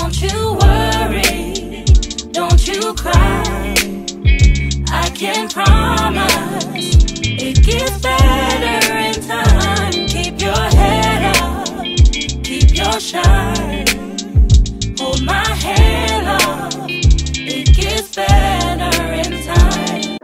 Don't you worry, don't you cry. I can promise it gets better in time. Keep your head up, keep your shine. Hold my hand up, it gets better in time.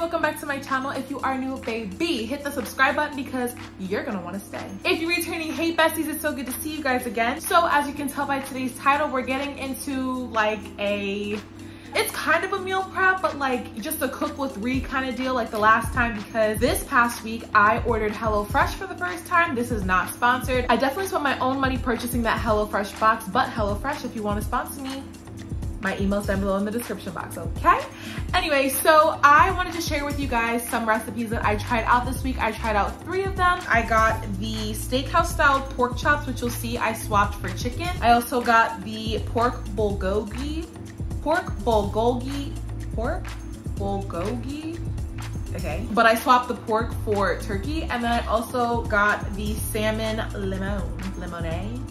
Welcome back to my channel. If you are new, baby, hit the subscribe button because you're gonna want to stay. If you're returning, hey besties, it's so good to see you guys again. So as you can tell by today's title, we're getting into like a, it's kind of a meal prep, but like just a cook with Ree kind of deal like the last time, because this past week I ordered HelloFresh for the first time. This is not sponsored. I definitely spent my own money purchasing that HelloFresh box, but HelloFresh, if you want to sponsor me, my email's down below in the description box, okay? Anyway, so I wanted to share with you guys some recipes that I tried out this week. I tried out 3 of them. I got the steakhouse style pork chops, which you'll see I swapped for chicken. I also got the pork bulgogi, okay, but I swapped the pork for turkey. And then I also got the salmon limonade.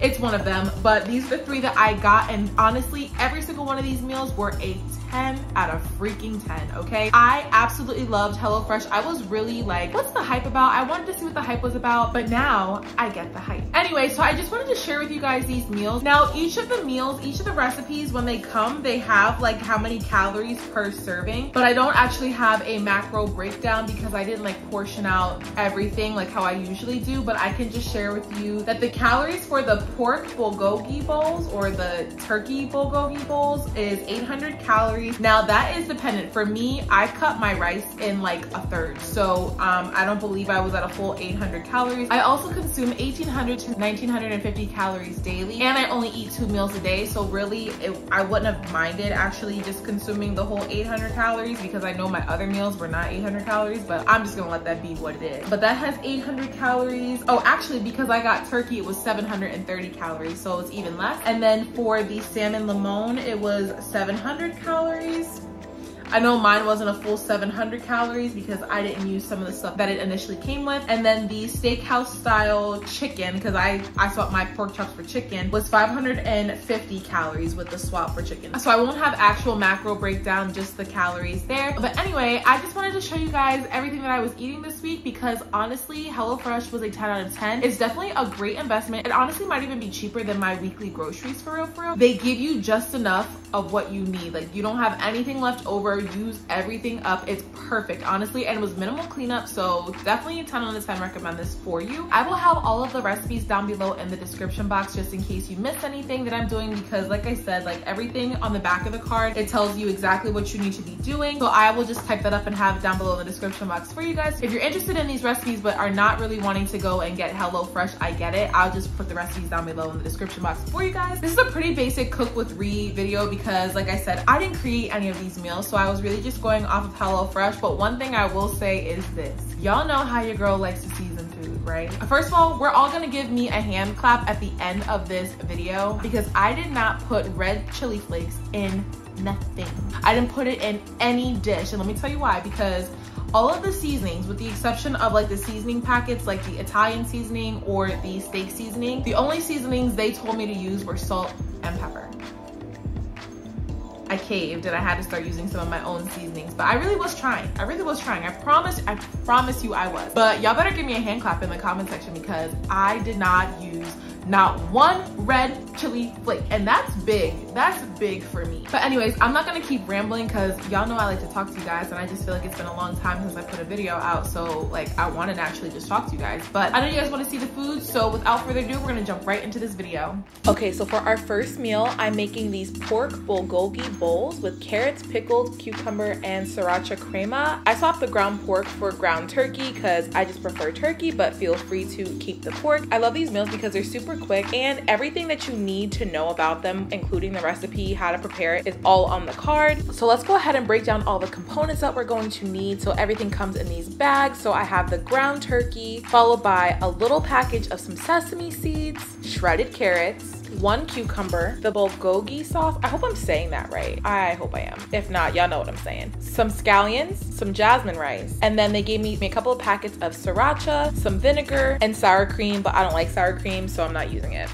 It's one of them, but these are 3 that I got, and honestly, every single one of these meals were a 10 out of freaking 10, okay? I absolutely loved HelloFresh. I was really like, what's the hype about? I wanted to see what the hype was about, but now I get the hype. Anyway, so I just wanted to share with you guys these meals. Now, each of the recipes, when they come, they have like how many calories per serving, but I don't actually have a macro breakdown because I didn't like portion out everything like how I usually do, but I can just share with you that the calories for the pork bulgogi bowls or the turkey bulgogi bowls is 800 calories. Now that is dependent. For me, I cut my rice in like a third, so I don't believe I was at a full 800 calories. I also consume 1800 to 1950 calories daily, and I only eat 2 meals a day, so really I wouldn't have minded actually just consuming the whole 800 calories because I know my other meals were not 800 calories, but I'm just gonna let that be what it is. But that has 800 calories. Oh, actually, because I got turkey, it was 730 calories, so it's even less. And then for the salmon limone, it was 700 calories. I know mine wasn't a full 700 calories because I didn't use some of the stuff that it initially came with. And then the steakhouse style chicken, because I swapped my pork chops for chicken, was 550 calories with the swap for chicken. So I won't have actual macro breakdown, just the calories there. But anyway, I just wanted to show you guys everything that I was eating this week because honestly, HelloFresh was a 10 out of 10. It's definitely a great investment. It honestly might even be cheaper than my weekly groceries for real, for real. They give you just enough of what you need. Like, you don't have anything left over. Use everything up. It's perfect, honestly, and it was minimal cleanup, so definitely a 10 out of 10. Recommend this for you. I will have all of the recipes down below in the description box just in case you missed anything that I'm doing, because like I said, like everything on the back of the card, it tells you exactly what you need to be doing. So I will just type that up and have it down below in the description box for you guys. If you're interested in these recipes but are not really wanting to go and get HelloFresh, I get it. I'll just put the recipes down below in the description box for you guys. This is a pretty basic cook with Ree video because like I said, I didn't create any of these meals, so I was really just going off of HelloFresh. But one thing I will say is this. Y'all know how your girl likes to season food, right? First of all, we're all gonna give me a hand clap at the end of this video because I did not put red chili flakes in nothing. I didn't put it in any dish. And let me tell you why, because all of the seasonings, with the exception of like the seasoning packets, like the Italian seasoning or the steak seasoning, the only seasonings they told me to use were salt and pepper. I caved and I had to start using some of my own seasonings, but I really was trying. I really was trying. I promise you I was. But y'all better give me a hand clap in the comment section because I did not use not one red chili flake, and that's big. That's big for me. But anyways, I'm not gonna keep rambling because y'all know I like to talk to you guys, and I just feel like it's been a long time since I put a video out, so like I wanted to actually just talk to you guys. But I know you guys want to see the food, so without further ado, we're gonna jump right into this video. Okay, so for our first meal, I'm making these pork bulgogi bowls with carrots, pickled cucumber, and sriracha crema. I swapped the ground pork for ground turkey because I just prefer turkey, but feel free to keep the pork. I love these meals because they're super quick, and everything that you need to know about them, including the recipe, how to prepare it, is all on the card. So let's go ahead and break down all the components that we're going to need. So everything comes in these bags. So I have the ground turkey, followed by a little package of some sesame seeds, shredded carrots, 1 cucumber, the bulgogi sauce. I hope I'm saying that right. I hope I am. If not, y'all know what I'm saying. Some scallions, some jasmine rice, and then they gave me a couple of packets of sriracha, some vinegar, and sour cream, but I don't like sour cream, so I'm not using it.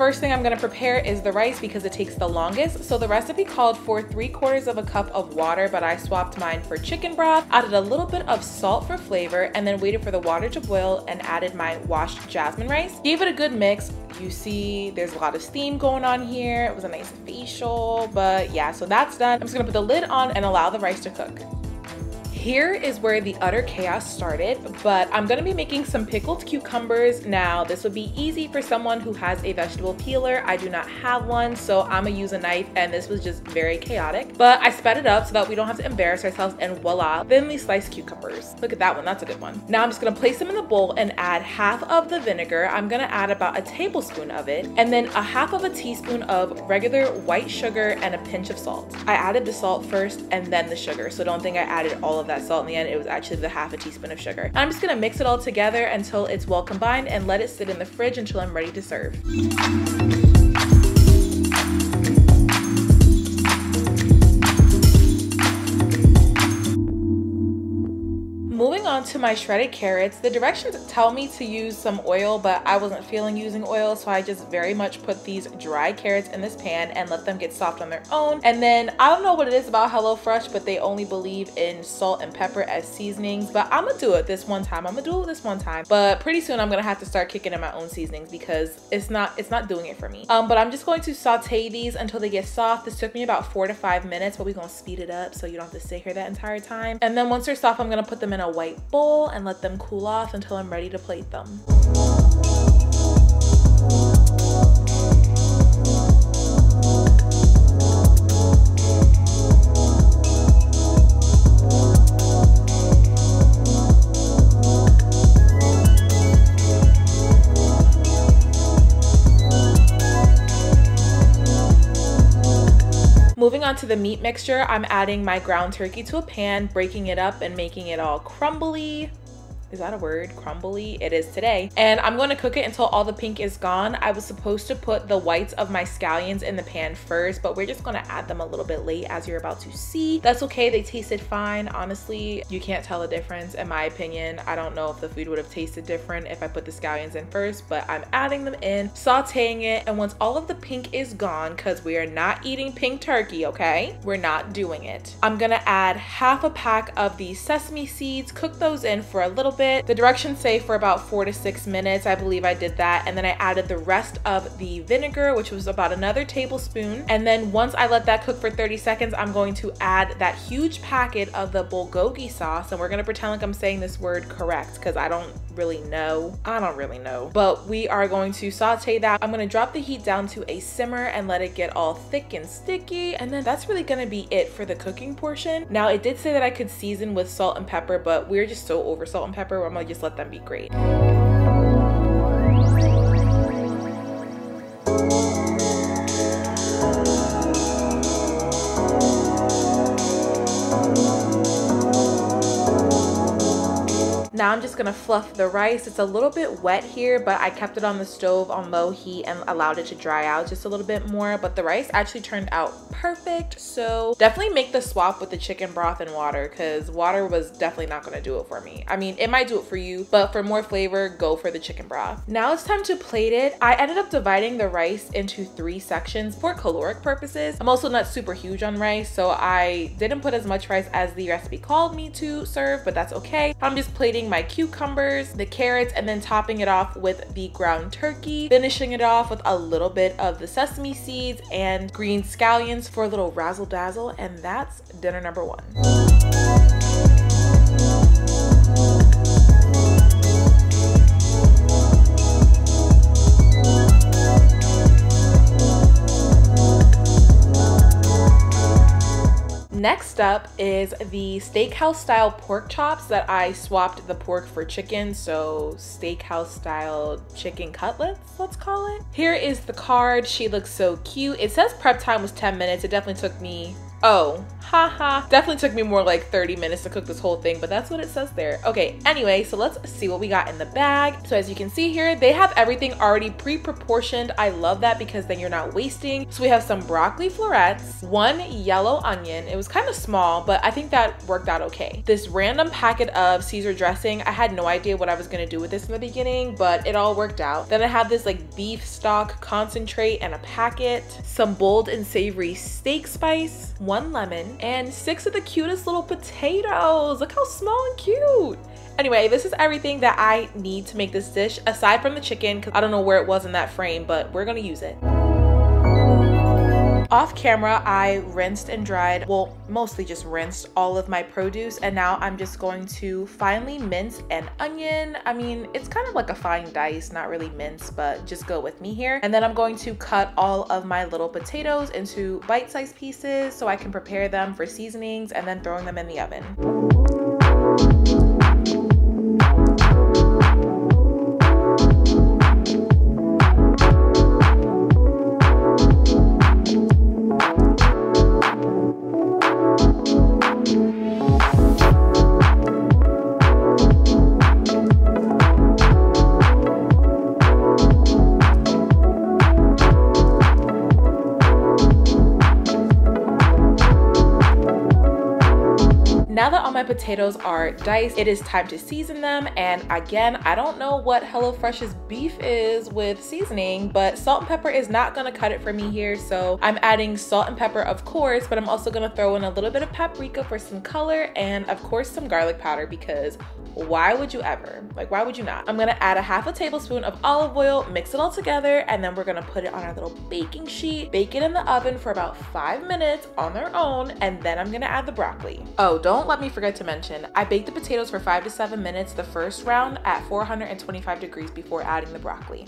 First thing I'm gonna prepare is the rice because it takes the longest. So the recipe called for 3/4 of a cup of water, but I swapped mine for chicken broth, added a little bit of salt for flavor, and then waited for the water to boil and added my washed jasmine rice. Gave it a good mix. You see there's a lot of steam going on here. It was a nice facial, but yeah, so that's done. I'm just gonna put the lid on and allow the rice to cook. Here is where the utter chaos started, but I'm gonna be making some pickled cucumbers. Now, this would be easy for someone who has a vegetable peeler. I do not have one, so I'm gonna use a knife, and this was just very chaotic. But I sped it up so that we don't have to embarrass ourselves, and voila, thinly sliced cucumbers. Look at that one, that's a good one. Now I'm just gonna place them in the bowl and add half of the vinegar. I'm gonna add about a tablespoon of it, and then a half of a teaspoon of regular white sugar and a pinch of salt. I added the salt first and then the sugar, so don't think I added all of that salt in the end. It was actually the half a teaspoon of sugar. And I'm just gonna mix it all together until it's well combined and let it sit in the fridge until I'm ready to serve. Moving on to my shredded carrots, the directions tell me to use some oil, but I wasn't feeling using oil, so I just very much put these dry carrots in this pan and let them get soft on their own. And then I don't know what it is about HelloFresh, but they only believe in salt and pepper as seasonings, but I'm gonna do it this one time. But pretty soon I'm gonna have to start kicking in my own seasonings because it's not doing it for me. But I'm just going to saute these until they get soft. This took me about 4 to 5 minutes, but we're gonna speed it up so you don't have to sit here that entire time. And then once they're soft, I'm gonna put them in a white bowl and let them cool off until I'm ready to plate them. Moving on to the meat mixture, I'm adding my ground turkey to a pan, breaking it up and making it all crumbly. Is that a word? Crumbly? It is today. And I'm gonna cook it until all the pink is gone. I was supposed to put the whites of my scallions in the pan first, but we're just gonna add them a little bit late, as you're about to see. That's okay, they tasted fine. Honestly, you can't tell the difference in my opinion. I don't know if the food would have tasted different if I put the scallions in first, but I'm adding them in, sauteing it, and once all of the pink is gone, cause we are not eating pink turkey, okay? We're not doing it. I'm gonna add half a pack of the sesame seeds, cook those in for a little bit. The directions say for about 4 to 6 minutes. I believe I did that, and then I added the rest of the vinegar, which was about another tablespoon, and then once I let that cook for 30 seconds, I'm going to add that huge packet of the bulgogi sauce, and we're gonna pretend like I'm saying this word correct because I don't really know. But we are going to saute that. I'm gonna drop the heat down to a simmer and let it get all thick and sticky, and then that's really gonna be it for the cooking portion. Now, it did say that I could season with salt and pepper, but we're just so over salt and pepper. I'm gonna just let them be great. Now I'm just gonna fluff the rice. It's a little bit wet here, but I kept it on the stove on low heat and allowed it to dry out just a little bit more, but the rice actually turned out perfect. So definitely make the swap with the chicken broth and water, because water was definitely not gonna do it for me. I mean, it might do it for you, but for more flavor, go for the chicken broth. Now it's time to plate it. I ended up dividing the rice into 3 sections for caloric purposes. I'm also not super huge on rice, so I didn't put as much rice as the recipe called me to serve, but that's okay. I'm just plating my cucumbers, the carrots, and then topping it off with the ground turkey, finishing it off with a little bit of the sesame seeds and green scallions for a little razzle dazzle, and that's dinner number 1. next up is the steakhouse style pork chops that I swapped the pork for chicken, so steakhouse style chicken cutlets, let's call it. Here is the card. She looks so cute. It says prep time was 10 minutes. It definitely took me definitely took me more like 30 minutes to cook this whole thing, but that's what it says there. Okay, anyway, so let's see what we got in the bag. So as you can see here, they have everything already pre-proportioned. I love that because then you're not wasting. So we have some broccoli florets, one yellow onion. It was kind of small, but I think that worked out okay. This random packet of Caesar dressing. I had no idea what I was gonna do with this in the beginning, but it all worked out. Then I have this like beef stock concentrate and a packet, some bold and savory steak spice, one lemon, and 6 of the cutest little potatoes. Look how small and cute. Anyway, this is everything that I need to make this dish, aside from the chicken, because I don't know where it was in that frame, but we're gonna use it. Off camera, I rinsed and dried, well, mostly just rinsed all of my produce, and now I'm just going to finely mince an onion. I mean, it's kind of like a fine dice, not really mince, but just go with me here. And then I'm going to cut all of my little potatoes into bite-sized pieces so I can prepare them for seasonings and then throwing them in the oven. Now that all my potatoes are diced, it is time to season them. And again, I don't know what HelloFresh's beef is with seasoning, but salt and pepper is not gonna cut it for me here. So I'm adding salt and pepper, of course, but I'm also gonna throw in a little bit of paprika for some color and of course some garlic powder, because why would you ever? Like, why would you not? I'm gonna add a half a tablespoon of olive oil, mix it all together, and then we're gonna put it on our little baking sheet, bake it in the oven for about 5 minutes on their own, and then I'm gonna add the broccoli. Oh, don't let me forget to mention, I baked the potatoes for 5 to 7 minutes the first round at 425 degrees before adding the broccoli.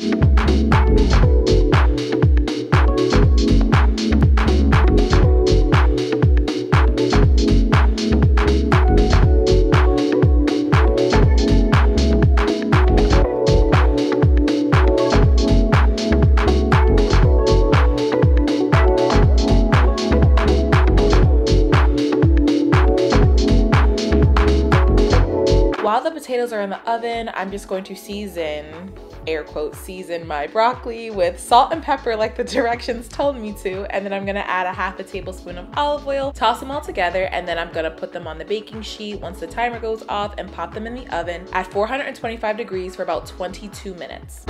While the potatoes are in the oven, I'm just going to season, air quotes, season my broccoli with salt and pepper like the directions told me to, and then I'm gonna add a half a tablespoon of olive oil, toss them all together, and then I'm gonna put them on the baking sheet once the timer goes off and pop them in the oven at 425 degrees for about 22 minutes.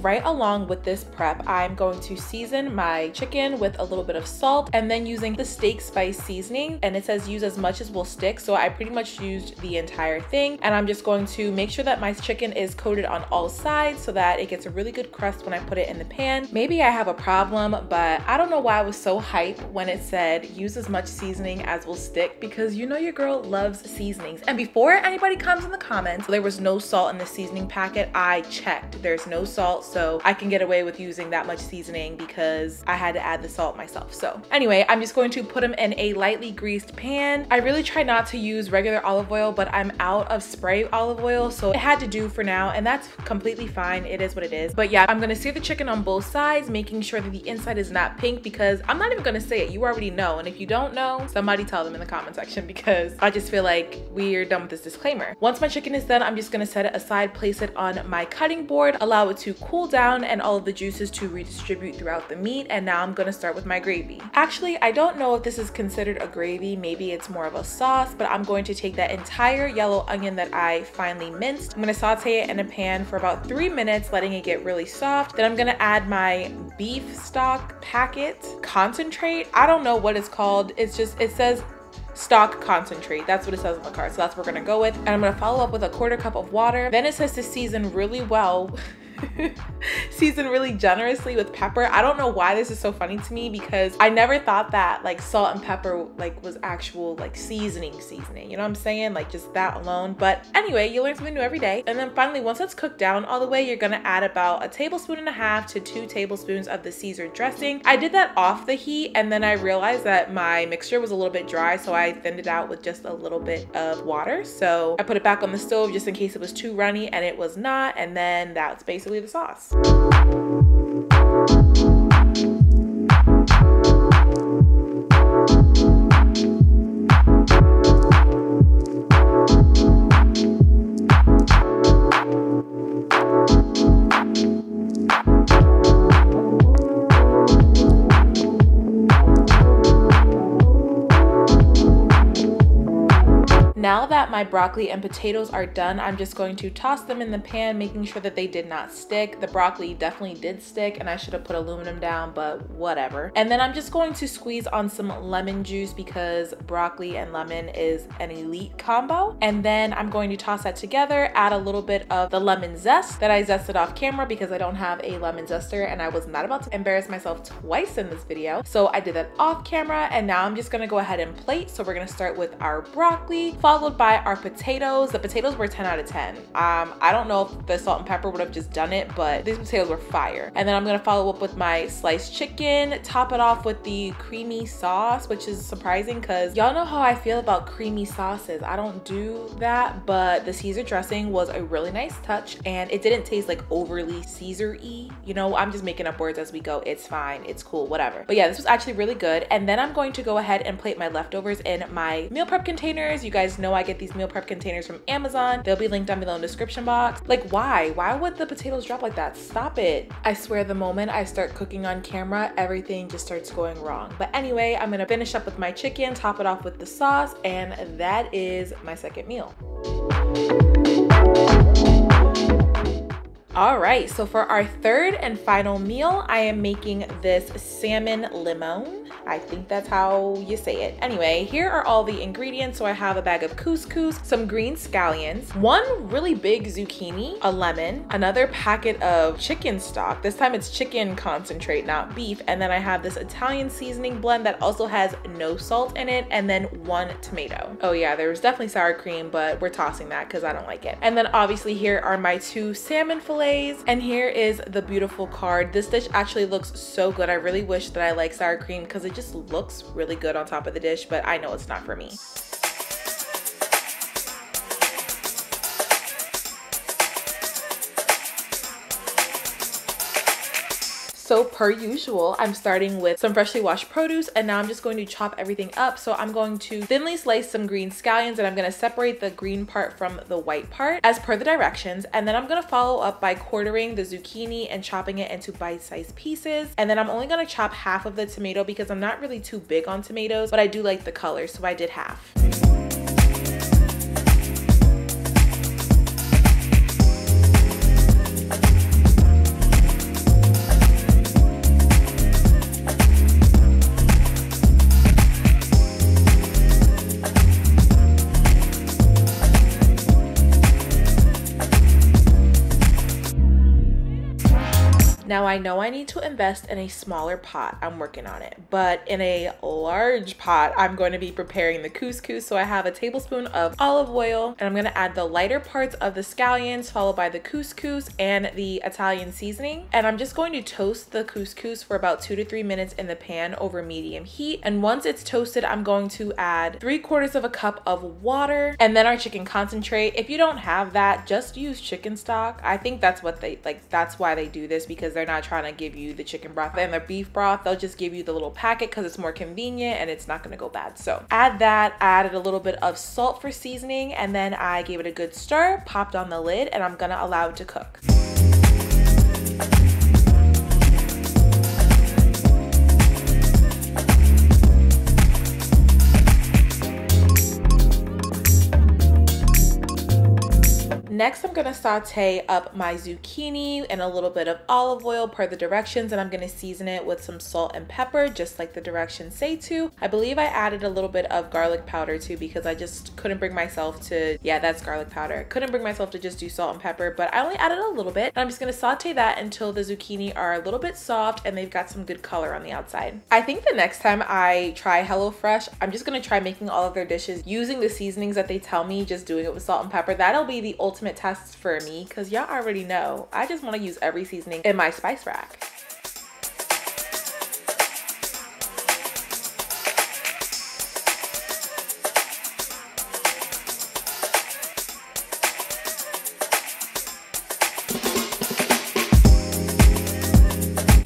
Right along with this prep, I'm going to season my chicken with a little bit of salt and then using the steak spice seasoning, and it says use as much as will stick, so I pretty much used the entire thing. And I'm just going to make sure that my chicken is coated on all sides so that it gets a really good crust when I put it in the pan. Maybe I have a problem, but I don't know why I was so hype when it said use as much seasoning as will stick, because you know your girl loves seasonings. And before anybody comes in the comments, there was no salt in the seasoning packet. I checked, there's no salt, so I can get away with using that much seasoning because I had to add the salt myself. So anyway, I'm just going to put them in a lightly greased pan. I really try not to use regular olive oil, but I'm out of spray olive oil, so it had to do for now, and that's completely fine. It is what it is. But yeah, I'm gonna sear the chicken on both sides, making sure that the inside is not pink, because I'm not even gonna say it, you already know. And if you don't know, somebody tell them in the comment section, because I just feel like we're done with this disclaimer. Once my chicken is done, I'm just gonna set it aside, place it on my cutting board, allow it to cool down, and all of the juices to redistribute throughout the meat. And now I'm gonna start with my gravy. Actually, I don't know if this is considered a gravy, maybe it's more of a sauce, but I'm going to take that entire yellow onion that I finely minced. I'm gonna saute it in a pan for about 3 minutes, letting it get really soft. Then I'm gonna add my beef stock packet concentrate. I don't know what it's called. It says stock concentrate. That's what it says on the card. So that's what we're gonna go with. And I'm gonna follow up with a 1/4 cup of water. Then it says to season really well. Season really generously with pepper. I don't know why this is so funny to me, because I never thought that like salt and pepper like was actual like seasoning, you know what I'm saying, like just that alone. But anyway, you learn something new every day. And then finally, once it's cooked down all the way, you're gonna add about 1.5 tablespoons to 2 tablespoons of the Caesar dressing. I did that off the heat, and then I realized that my mixture was a little bit dry, so I thinned it out with just a little bit of water. So I put it back on the stove just in case it was too runny, and it was not. And then that's basically the sauce. Now that my broccoli and potatoes are done, I'm just going to toss them in the pan, making sure that they did not stick. The broccoli definitely did stick, and I should have put aluminum down, but whatever. And then I'm just going to squeeze on some lemon juice, because broccoli and lemon is an elite combo. And then I'm going to toss that together, add a little bit of the lemon zest that I zested off camera because I don't have a lemon zester, and I was not about to embarrass myself twice in this video. So I did that off camera, and now I'm just gonna go ahead and plate. So we're gonna start with our broccoli, followed by our potatoes. The potatoes were 10 out of 10. I don't know if the salt and pepper would have just done it, but these potatoes were fire. And then I'm gonna follow up with my sliced chicken, top it off with the creamy sauce, which is surprising because y'all know how I feel about creamy sauces. I don't do that, but the Caesar dressing was a really nice touch, and it didn't taste like overly Caesar-y. You know, I'm just making up words as we go. It's fine, it's cool, whatever. But yeah, this was actually really good. And then I'm going to go ahead and plate my leftovers in my meal prep containers. You guys know I get these meal prep containers from Amazon. They'll be linked down below in the description box. Like, why would the potatoes drop like that? Stop it. I swear the moment I start cooking on camera, everything just starts going wrong. But anyway, I'm gonna finish up with my chicken, top it off with the sauce, and that is my second meal. All right, so for our third and final meal, I am making this salmon limon. I think that's how you say it. Anyway, here are all the ingredients. So I have a bag of couscous, some green scallions, one really big zucchini, a lemon, another packet of chicken stock. This time it's chicken concentrate, not beef. And then I have this Italian seasoning blend that also has no salt in it, and then 1 tomato. Oh yeah, there was definitely sour cream, but we're tossing that because I don't like it. And then obviously here are my 2 salmon fillets. And here is the beautiful card. This dish actually looks so good. I really wish that I like sour cream because it just looks really good on top of the dish, but I know it's not for me. So per usual, I'm starting with some freshly washed produce, and now I'm just going to chop everything up. So I'm going to thinly slice some green scallions, and I'm gonna separate the green part from the white part as per the directions. And then I'm gonna follow up by quartering the zucchini and chopping it into bite-sized pieces. And then I'm only gonna chop half of the tomato because I'm not really too big on tomatoes, but I do like the color, so I did half. Now I know I need to invest in a smaller pot, I'm working on it, but in a large pot, I'm going to be preparing the couscous. So I have a tablespoon of olive oil, and I'm gonna add the lighter parts of the scallions, followed by the couscous and the Italian seasoning. And I'm just going to toast the couscous for about 2 to 3 minutes in the pan over medium heat. And once it's toasted, I'm going to add 3/4 cup of water, and then our chicken concentrate. If you don't have that, just use chicken stock. I think that's what they like, that's why they do this, because they're not trying to give you the chicken broth and the beef broth. They'll just give you the little packet because it's more convenient and it's not gonna go bad. So add that, added a little bit of salt for seasoning, and then I gave it a good stir, popped on the lid, and I'm gonna allow it to cook. Next, I'm gonna saute up my zucchini in a little bit of olive oil per the directions, and I'm gonna season it with some salt and pepper, just like the directions say to. I believe I added a little bit of garlic powder too, because I just couldn't bring myself to, yeah, that's garlic powder. Couldn't bring myself to just do salt and pepper, but I only added a little bit. And I'm just gonna saute that until the zucchini are a little bit soft and they've got some good color on the outside. I think the next time I try HelloFresh, I'm just gonna try making all of their dishes using the seasonings that they tell me, just doing it with salt and pepper. That'll be the ultimate test for me, because y'all already know I just want to use every seasoning in my spice rack.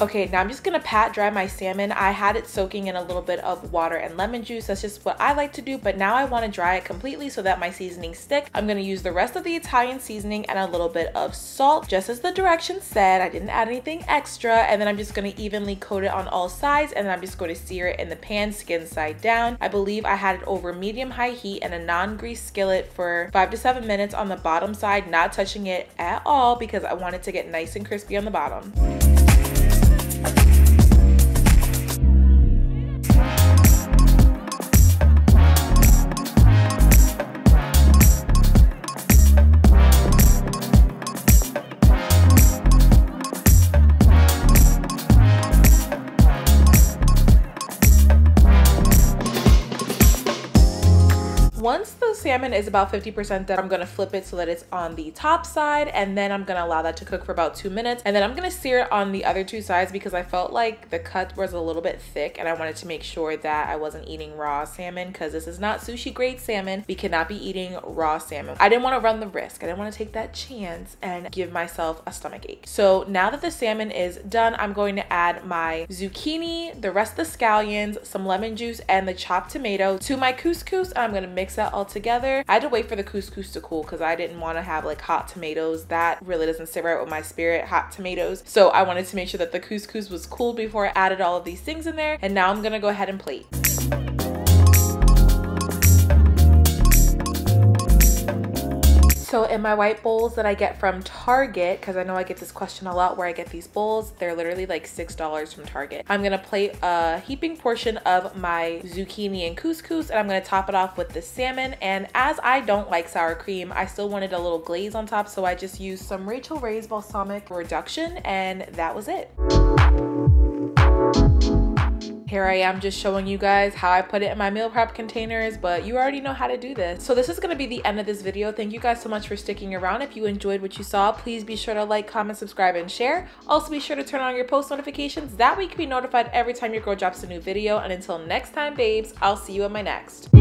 Okay, now I'm just gonna pat dry my salmon. I had it soaking in a little bit of water and lemon juice. That's just what I like to do, but now I wanna dry it completely so that my seasonings stick. I'm gonna use the rest of the Italian seasoning and a little bit of salt, just as the directions said. I didn't add anything extra, and then I'm just gonna evenly coat it on all sides, and then I'm just gonna sear it in the pan, skin side down. I believe I had it over medium-high heat and a non-grease skillet for 5 to 7 minutes on the bottom side, not touching it at all because I want it to get nice and crispy on the bottom. Once the salmon is about 50% done, I'm gonna flip it so that it's on the top side, and then I'm gonna allow that to cook for about 2 minutes, and then I'm gonna sear it on the other two sides because I felt like the cut was a little bit thick and I wanted to make sure that I wasn't eating raw salmon, because this is not sushi grade salmon. We cannot be eating raw salmon. I didn't want to run the risk. I didn't want to take that chance and give myself a stomach ache. So now that the salmon is done, I'm going to add my zucchini, the rest of the scallions, some lemon juice, and the chopped tomato to my couscous, and I'm gonna mix that all together. I had to wait for the couscous to cool because I didn't want to have like hot tomatoes. That really doesn't sit right with my spirit, hot tomatoes. So I wanted to make sure that the couscous was cool before I added all of these things in there. And now I'm gonna go ahead and plate. So in my white bowls that I get from Target, because I know I get this question a lot where I get these bowls, they're literally like $6 from Target. I'm gonna plate a heaping portion of my zucchini and couscous, and I'm gonna top it off with the salmon. And as I don't like sour cream, I still wanted a little glaze on top, so I just used some Rachael Ray's balsamic reduction, and that was it. Here I am just showing you guys how I put it in my meal prep containers, but you already know how to do this. So this is gonna be the end of this video. Thank you guys so much for sticking around. If you enjoyed what you saw, please be sure to like, comment, subscribe, and share. Also be sure to turn on your post notifications. That way you can be notified every time your girl drops a new video. And until next time, babes, I'll see you in my next.